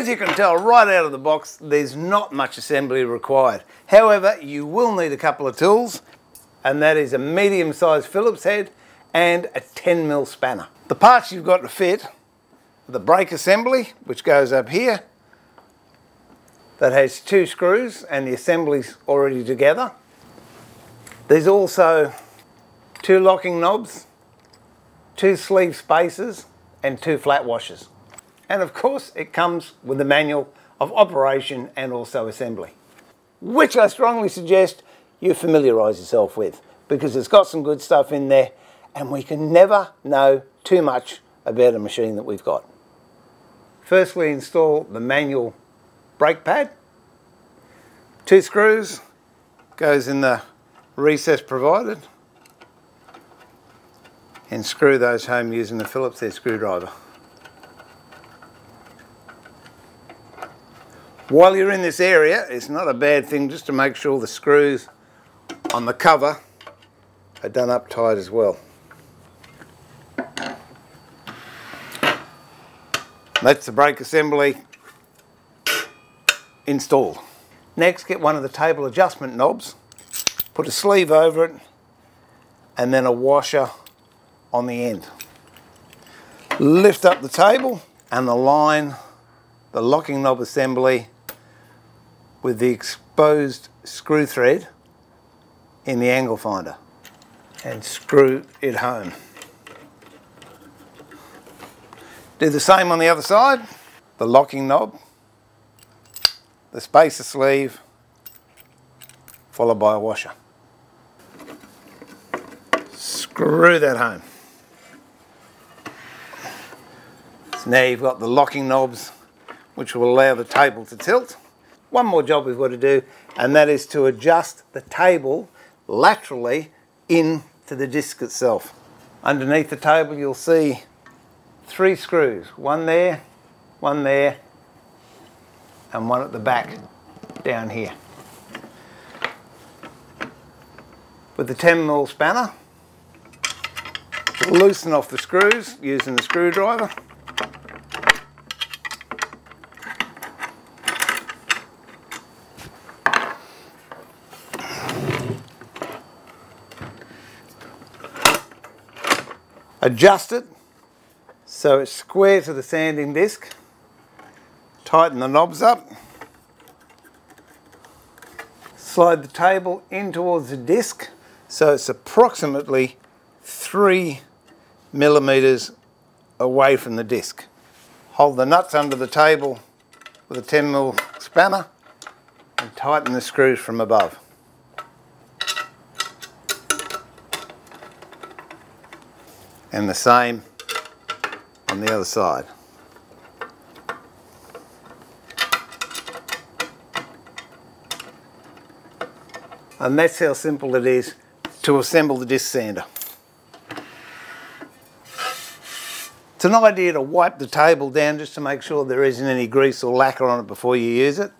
As you can tell right out of the box, there's not much assembly required. However, you will need a couple of tools, and that is a medium-sized Phillips head and a 10mm spanner. The parts you've got to fit are the brake assembly, which goes up here, that has two screws and the assembly's already together. There's also two locking knobs, two sleeve spacers and two flat washers. And of course it comes with a manual of operation and also assembly, which I strongly suggest you familiarise yourself with, because it's got some good stuff in there and we can never know too much about a machine that we've got. Firstly, install the manual brake pad. Two screws, goes in the recess provided, and screw those home using the Phillips head screwdriver. While you're in this area, it's not a bad thing just to make sure the screws on the cover are done up tight as well. That's the brake assembly installed. Next, get one of the table adjustment knobs, put a sleeve over it, and then a washer on the end. Lift up the table and align the locking knob assembly with the exposed screw thread in the angle finder and screw it home. Do the same on the other side, the locking knob, the spacer sleeve, followed by a washer. Screw that home. So now you've got the locking knobs, which will allow the table to tilt. One more job we've got to do, and that is to adjust the table laterally into the disc itself. Underneath the table you'll see three screws, one there, and one at the back down here. With the 10mm spanner, loosen off the screws using the screwdriver. Adjust it so it's square to the sanding disc. Tighten the knobs up. Slide the table in towards the disc so it's approximately 3 millimeters away from the disc. Hold the nuts under the table with a 10mm spanner and tighten the screws from above. And the same on the other side. And that's how simple it is to assemble the disc sander. It's an idea to wipe the table down just to make sure there isn't any grease or lacquer on it before you use it.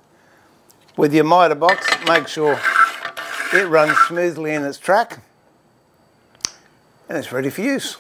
With your mitre box, make sure it runs smoothly in its track and it's ready for use.